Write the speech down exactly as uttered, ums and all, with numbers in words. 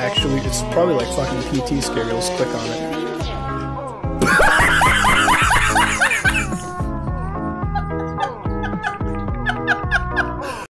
actually, it's probably like fucking P T scales. Click on it.